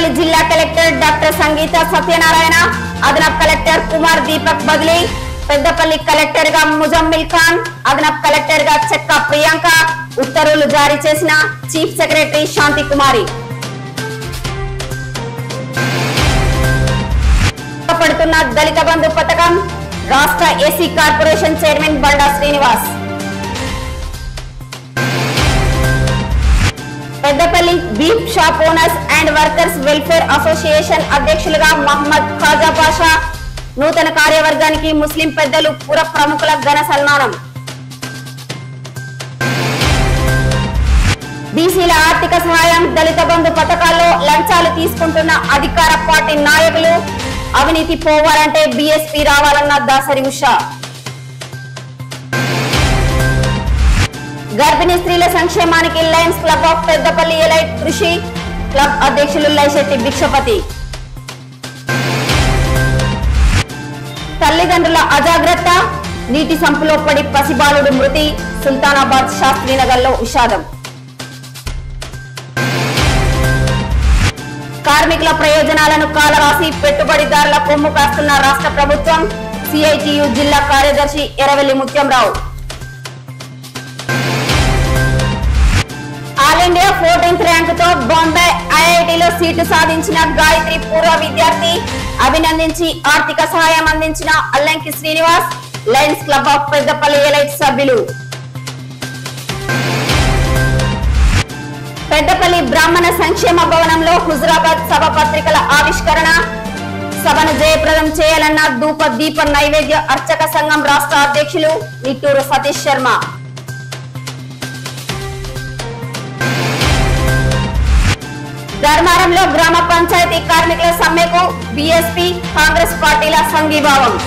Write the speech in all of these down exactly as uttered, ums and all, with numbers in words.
गडचिरोली जिला collector doctor Sangeeta Satyanarayana अदनप collector Kumar Deepak बदली पेदपल्ली कलेक्टर गा मुजम्मिल खान अदनप कलेक्टर गा चक्का प्रियांका उत्तर्वुलु जारी चेसिन चीफ सेक्रेटरी शांति कुमारी पड़ुतुन्न दलित बंधु पथकम राष्ट्र SC corporation chairman Banda Srinivas Peddapalli beef shop owners and workers welfare association अध्यक्षुलुगा मोहम्मद खाजा पाशा नूतन कार्यवर्गानिकी मुस्लिम पेद्दलु पुर प्रमुखुल घन सन्मानम बीसील आर्थिक सहायम दलित बंधु पथकाल्लो लंचालु तीसुकुंटुन्न अधिकार पार्टी नायकुलु अविनीति पोवालंटे बीएसपी रावालन्न दासरी उषा गर्भिणी स्त्रील संक्षेमानिकी lions club of Peddapalli elite कृषि क्लब अध्यक्षुलु लैशेट्टी भिक्षपति तल्लिदंड्रुल अजाग्रत्त नीति संपुलो पडि पसिबालुडु मृति सुल्तानाबाद शास्त्री नगर्लो विषादं కార్మికుల ప్రయోజనాలను కాలరాసి పెట్టుబడిదారుల కొమ్ము కాస్తున్న రాష్ట్ర ప్రభుత్వం సిఐటియు జిల్లా కార్యదర్శి ఎరవెల్లి ముత్యంరావు ఆల్ ఇండియా चौदहवीं ర్యాంకుతో బాంబే ఐఐటిలో సీటు సాధించిన గాయత్రి పూర్వ విద్యార్థి అభినందించి ఆర్థిక సహాయం అందించిన Allanki Srinivas Lions club of Peddapalli elite సభ్యులు पेद्दपल्ली ब्राह्मण संक्षेम भवन में हुजराबाद सभा पत्रिकल आविष्करण सभनु जयप्रदम चेयालन्न धूप दीप नैवेद्य अर्चक संघम राष्ट्र अध्यक्षुलु निट्टूरु सतीश शर्मा धर्मारंलो ग्राम पंचायती कार्मिकुल सम्मेकु बीएसपी कांग्रेस पार्टील संघीभावं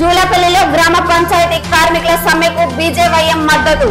जूलापल्लिलो ग्राम पंचायती कार्मिकुल सम्मेकु बीजेवाईएम मद्दतु।